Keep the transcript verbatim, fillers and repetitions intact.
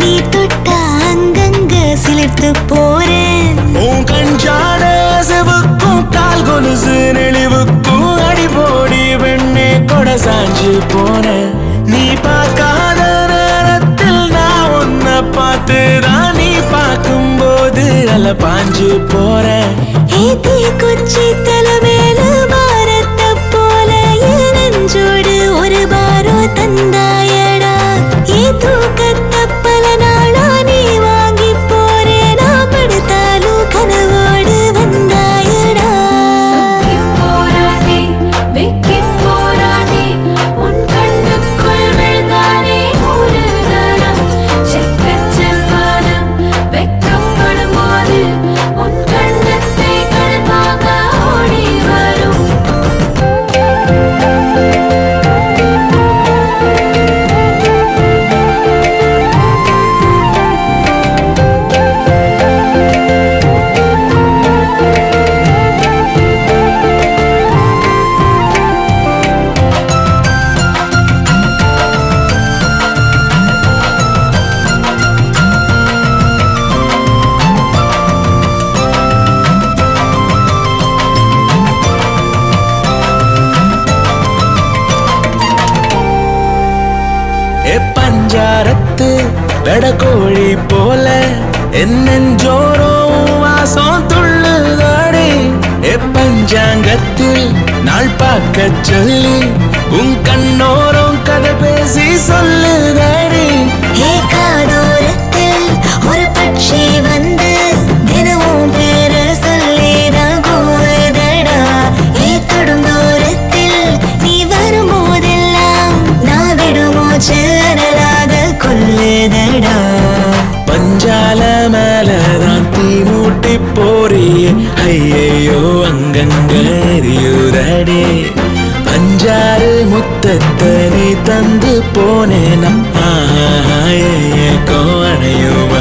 நீ தொட்ட அங்கங்க சிலிர்த்து போறேன் உன் கஞ்சான செவுக்கும் கால் கொலுசு நெளிவுக்கும் அடிபோடி வெண்ணே கொட சாஞ்சு போனேன் நீ பார்க்காத நேரத்தில் நான் உன்னை பார்த்து தான் நீ பார்க்கும்போது அல்ல பாஞ்சு போறேன் ஏதே கொச்சி தலைமேல பாரத்தை போல என் நெஞ்சோடு ஒரு பாரோ தந்தாயடா ஏ தூக்கத்தை कोड़ी पोले जोरो ஐயையோ அங்கங்கரியுதடே அஞ்சாறு முத்தத்தனி தந்து போனேன் கோணையும்